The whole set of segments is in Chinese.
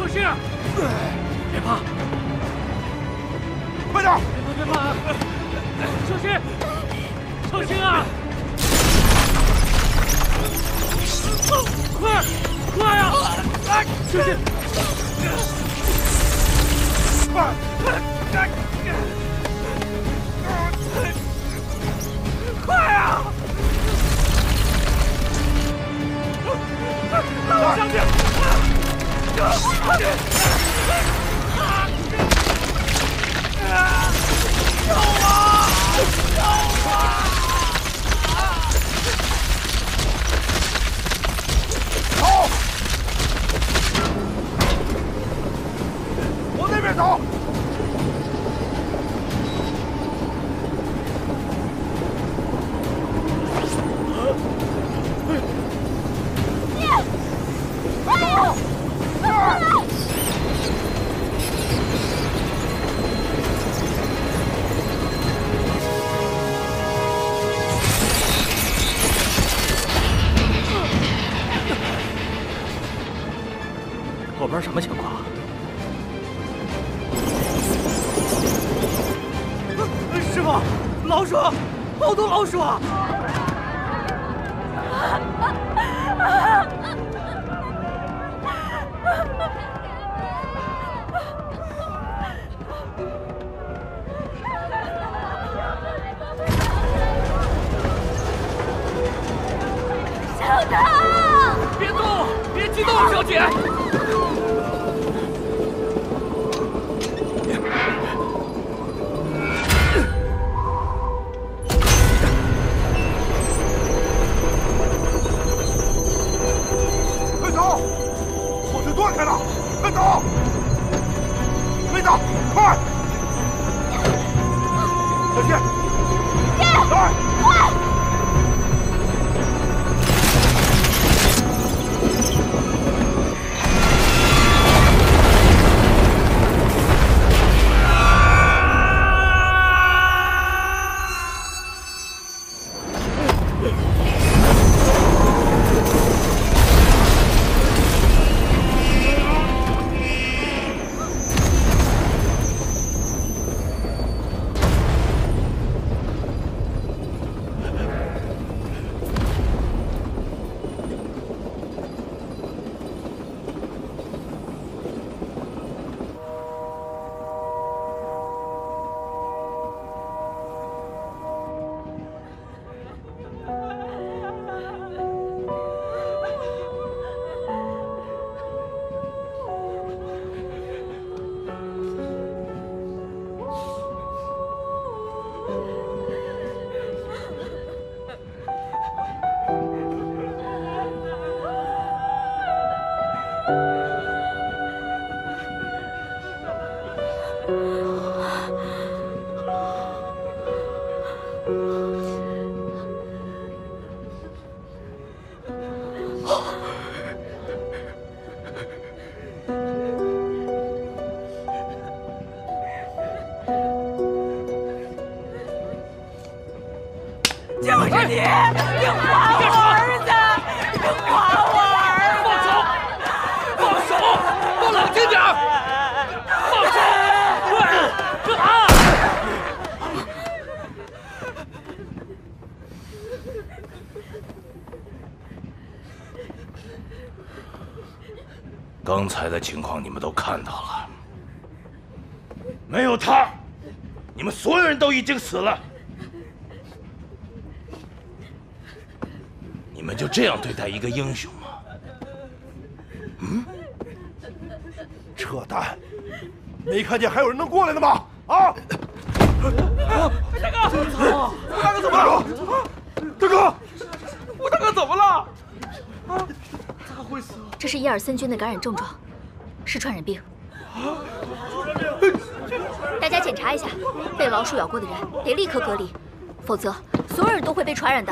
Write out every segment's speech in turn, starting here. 出事！别怕，快点！别怕啊！出事！小心啊！快啊！小心！快啊！ 走，往那边走。 什么情况啊？师傅，老鼠，好多老鼠啊！小唐，别动，别激动，小姐。 刚才的情况你们都看到了，没有他，你们所有人都已经死了。你们就这样对待一个英雄吗？嗯？扯淡！没看见还有人能过来的吗？啊！大哥，大哥怎么了？大哥，我大哥怎么了？啊！ 这是伊尔森菌的感染症状，是传染病。大家检查一下，被老鼠咬过的人得立刻隔离，否则所有人都会被传染的。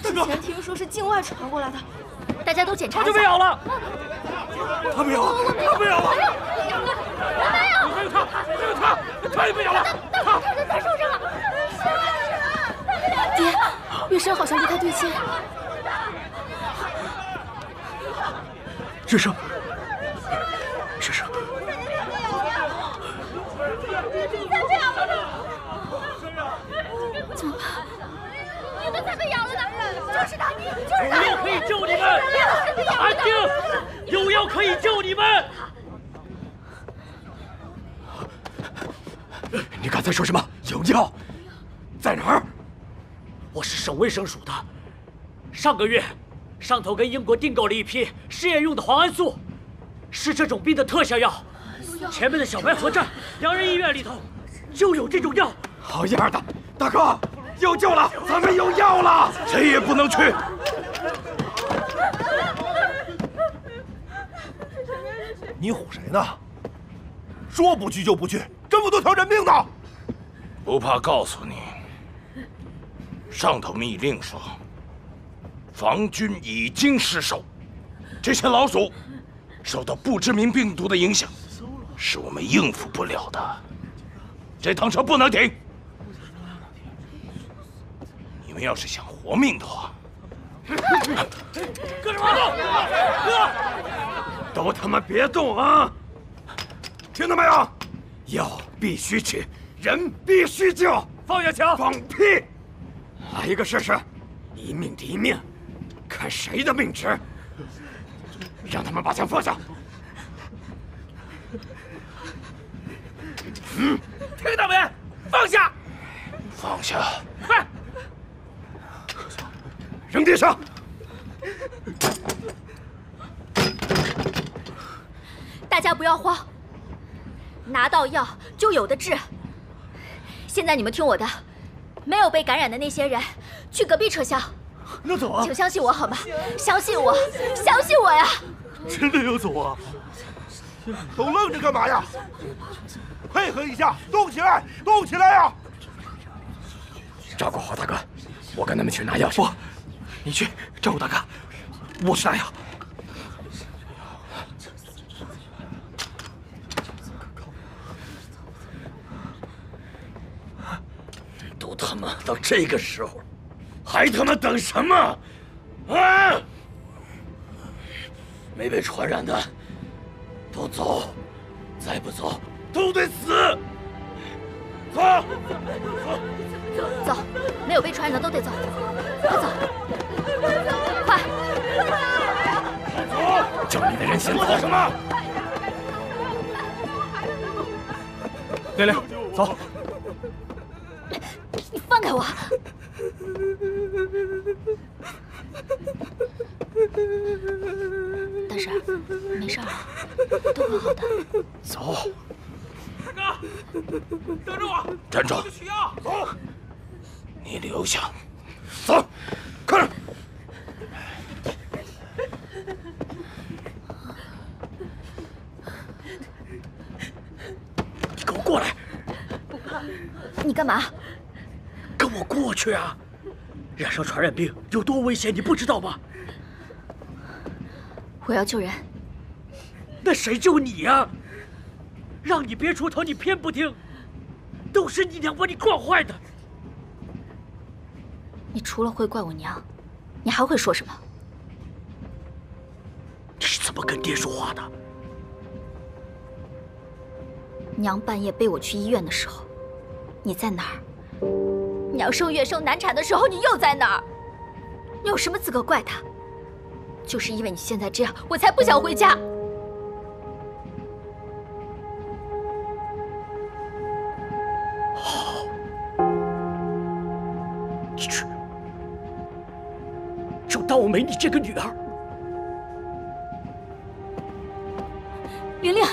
之前听说是境外传过来的，大家都检查一下。他就被咬了，他被咬了，他被咬了，没有，他也被咬了，他受伤了。爹，月笙好像不太对劲。 月笙，怎么办？你们才被咬了呢！就是他，就是他！有药可以救你们！安静！有药可以救你们！你刚才说什么？有药？在哪儿？我是省卫生署的。上个月，上头跟英国订购了一批试验用的磺胺素，是这种病的特效药。前面的小白河站洋人医院里头就有这种药。好样的，大哥，有救了！咱们有药了，谁也不能去。 你唬谁呢？说不去就不去，这么多条人命呢！不怕告诉你，上头密令说，防军已经失守，这些老鼠受到不知名病毒的影响，是我们应付不了的。这趟车不能停！你们要是想活命的话，跟着我走！ 都他妈别动啊！听到没有？药必须吃，人必须救。放下枪！放屁！来一个试试，一命抵一命，看谁的命值。让他们把枪放下。嗯，听到没？放下！放下！快！扔地上！ 大家不要慌，拿到药就有的治。现在你们听我的，没有被感染的那些人去隔壁车厢。要走啊！请相信我好吗？相信我，相信我呀！真的要走啊？都愣着干嘛呀？配合一下，动起来，动起来呀！照顾好大哥，我跟他们去拿药去。不，你去照顾大哥，我去拿药。 他妈到这个时候，还他妈等什么？啊！没被传染的都走，再不走都得死。走，走，没有被传染的都得走，快走，快！走，叫你的人先走。什么？玲玲，走。 你放开我！大婶，没事，都很好的。走。大哥，等着我！站住！取药。走。你留下。走，快点。你给我过来！不怕。你干嘛？ 跟我过去啊！染上传染病有多危险，你不知道吗？我要救人。那谁救你呀？让你别出头，你偏不听。都是你娘把你惯坏的。你除了会怪我娘，你还会说什么？你是怎么跟爹说话的？娘半夜背我去医院的时候，你在哪儿？ 娘生月生难产的时候，你又在哪儿？你有什么资格怪她？就是因为你现在这样，我才不想回家。好，你去，就当我没你这个女儿。玲玲。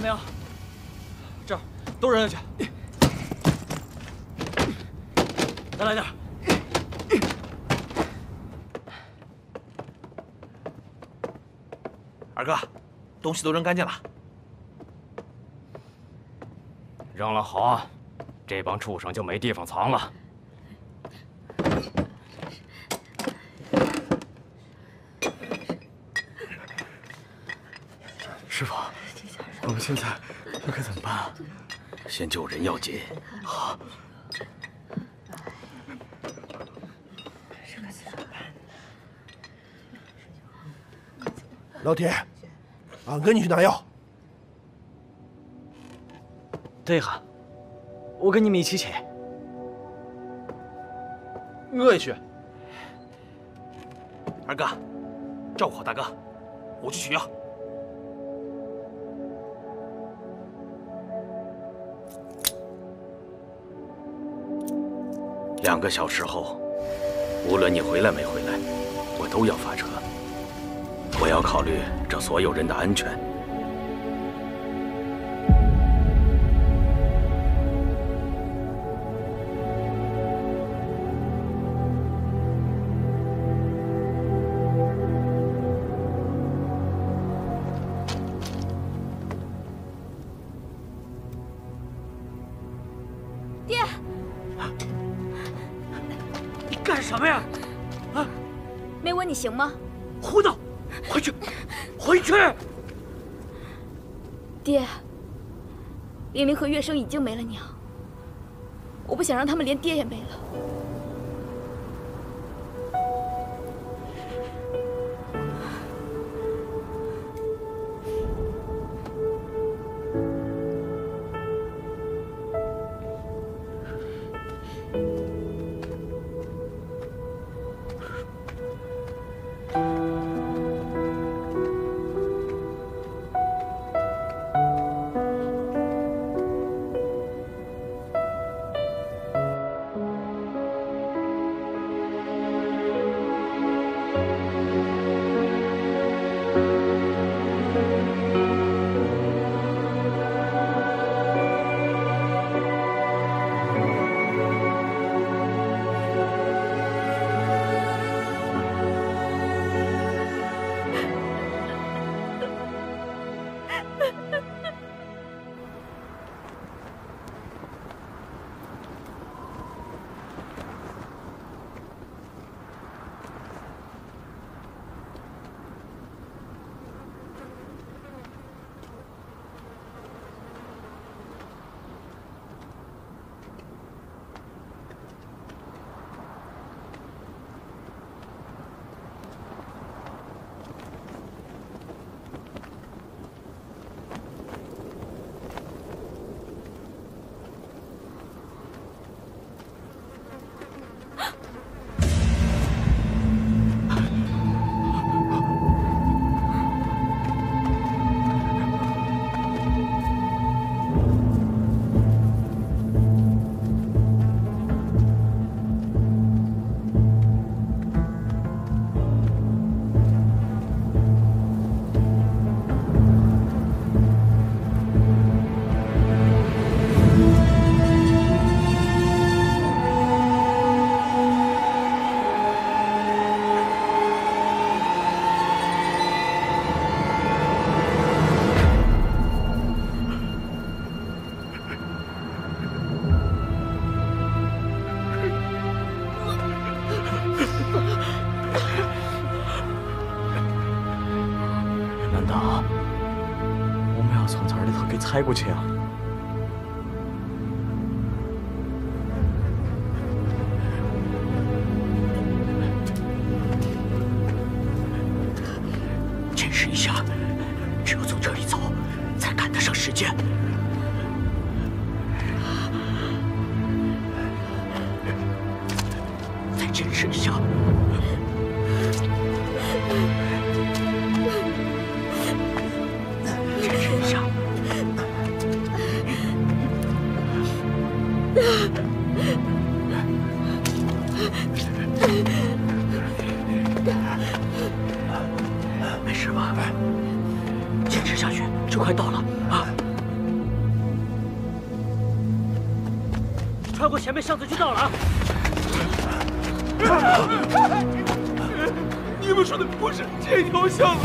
没有，这儿都扔下去。再来点。二哥，东西都扔干净了。扔了好，这帮畜生就没地方藏了。 师傅，我们现在又该怎么办啊？先救人要紧。好。老铁，俺跟你去拿药。对哈，我跟你们一起去。我也去。二哥，照顾好大哥，我去取药。 2个小时后，无论你回来没回来，我都要发车。我要考虑这所有人的安全。爹。 干什么呀？啊！没我你行吗？胡闹！回去，回去！爹，玲玲和月生已经没了娘，我不想让他们连爹也没了。猜过去啊！真是一下，只有从这里走，才赶得上时间。再真是一下。 没事吧？坚持下去，就快到了啊！穿过前面巷子就到了啊！你们说的不是这条巷路？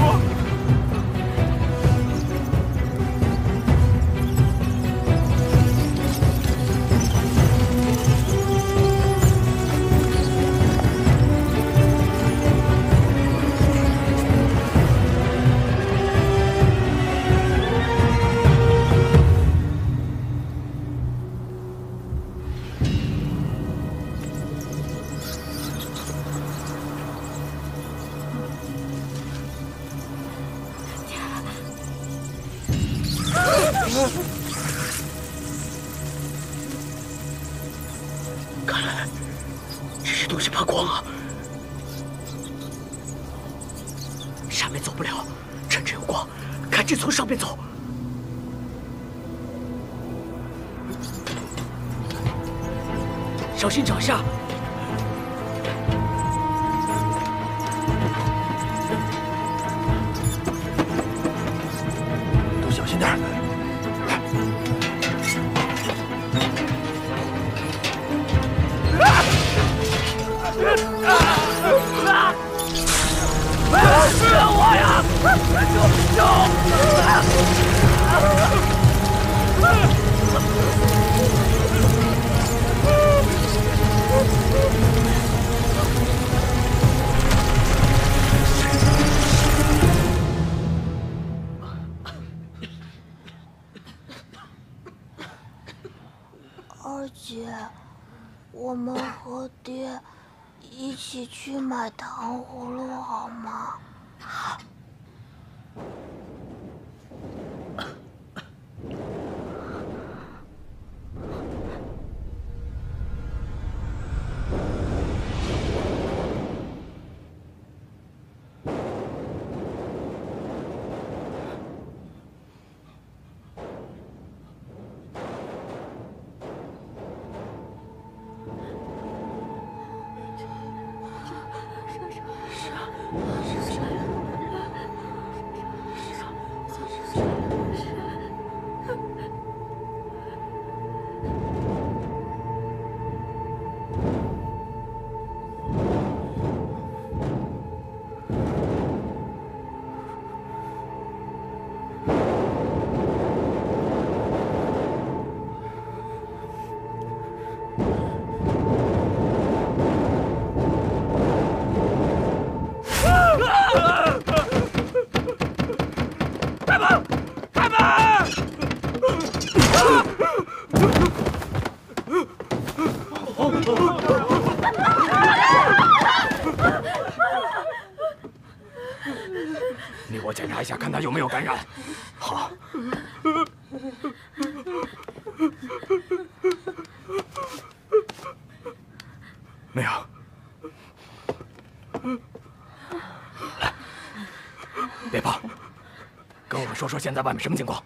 现在外面什么情况？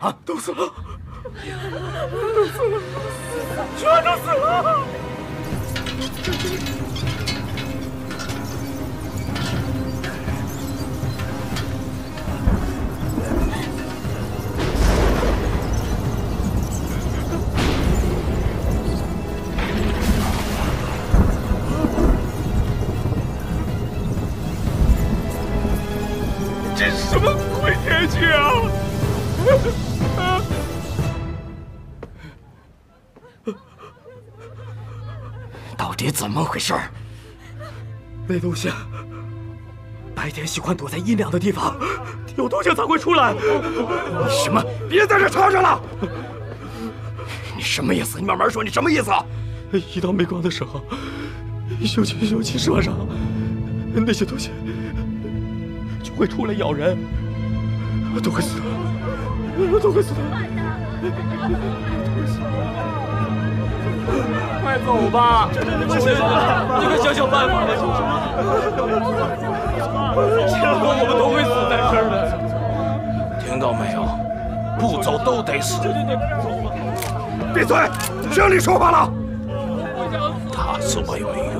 啊，都死了！哎呀，都死了，全都死了！这是什么？ 天气啊！到底怎么回事？那东西白天喜欢躲在阴凉的地方，有东西才会出来。你什么？别在这吵吵了！你什么意思？你慢慢说，你什么意思？一到没光的时候，尤其树上那些东西就会出来咬人。 都会死的，都会死的！快走吧！你快想想办法吧，兄弟！结果我们都会死在这儿的。听到没有？不走都得死！闭嘴！谁让你说话了？打死我也没用。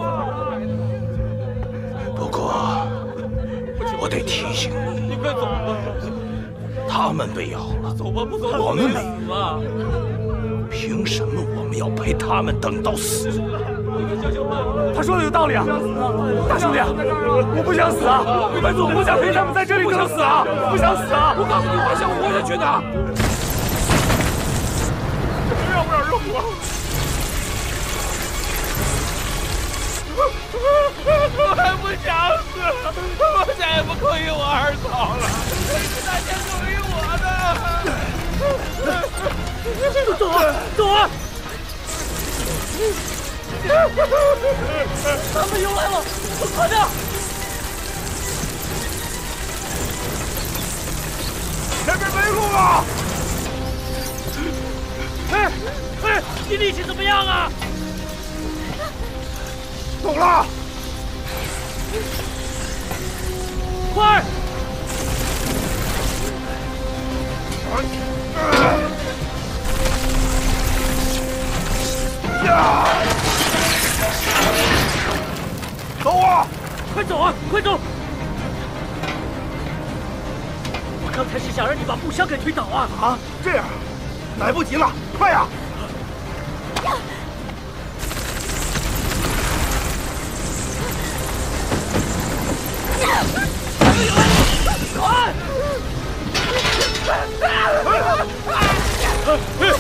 不过，我得提醒你。你快走吧！ 他们被咬了，我们没有。凭凭什么我们要陪他们等到死？他说的有道理啊，大兄弟，我不想死啊！你们总不想陪他们在这里等到死啊！不想死啊！我告诉你，我还想活下去呢！让不让人活？ 我还不想死，我再也不可以我二嫂了，大家属于我的。走啊，走啊！他们又来了，快点！前面没路了！哎哎，你力气怎么样啊？ 懂了，快！走啊！快走啊！快走！我刚才是想让你把步枪给推倒啊！啊，这样，来不及了，快呀！ 快走，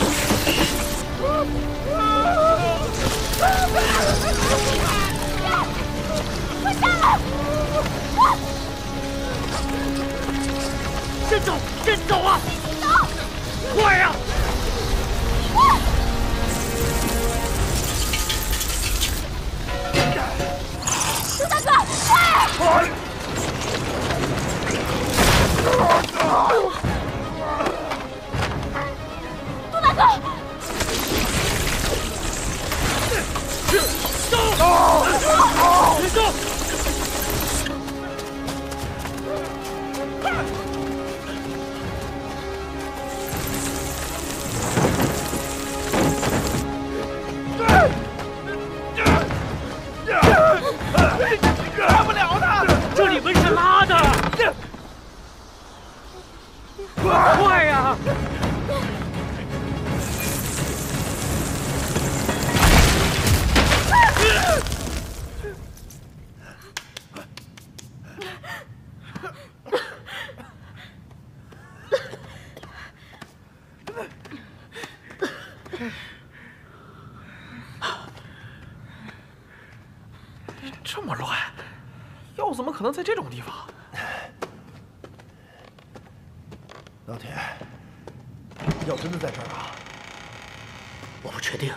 先走啊！走，快呀！朱大哥，快！ 杜大哥，走！杀不了他，这里面是拉的。 快呀！这么乱，药怎么可能在这种地方？ 老铁，药真的在这儿啊？我不确定。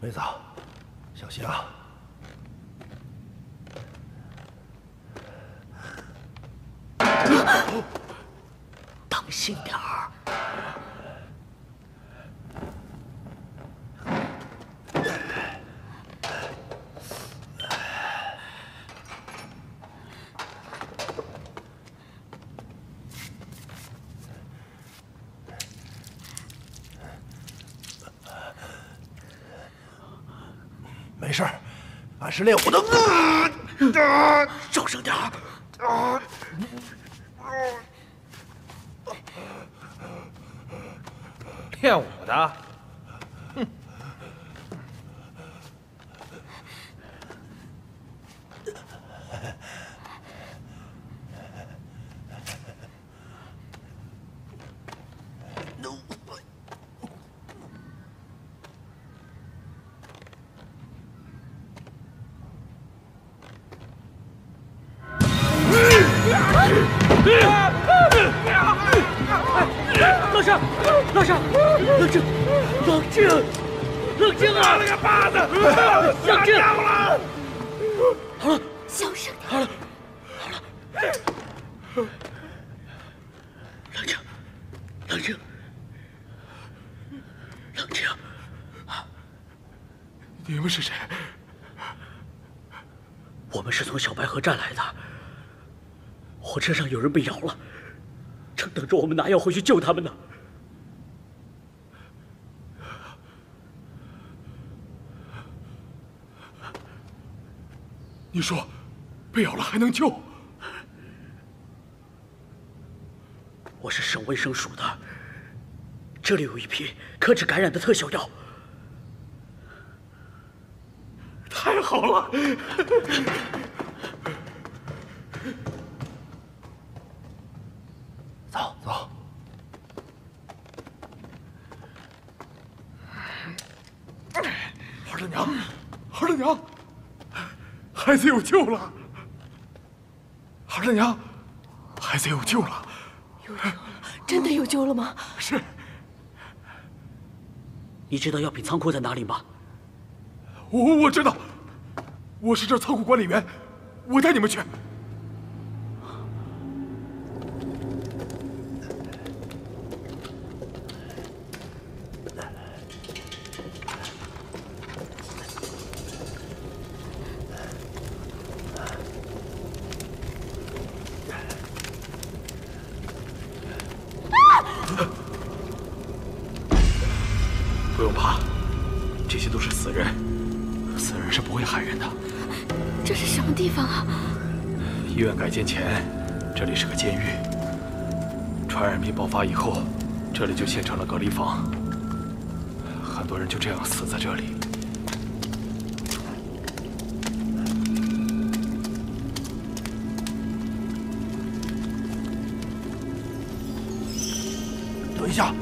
梅子，小心啊！当心点儿。 没事，按时练武的。小声点儿。练武的，哼。车上有人被咬了，正等着我们拿药回去救他们呢。你说，被咬了还能救？我是省卫生署的，这里有一批克制感染的特效药。太好了！走走。 二大娘，二大娘，孩子有救了！二大娘，孩子有救了！有救了，真的有救了吗？是。你知道药品仓库在哪里吗？我知道，我是这仓库管理员，我带你们去。以后，这里就建成了隔离房，很多人就这样死在这里。等一下，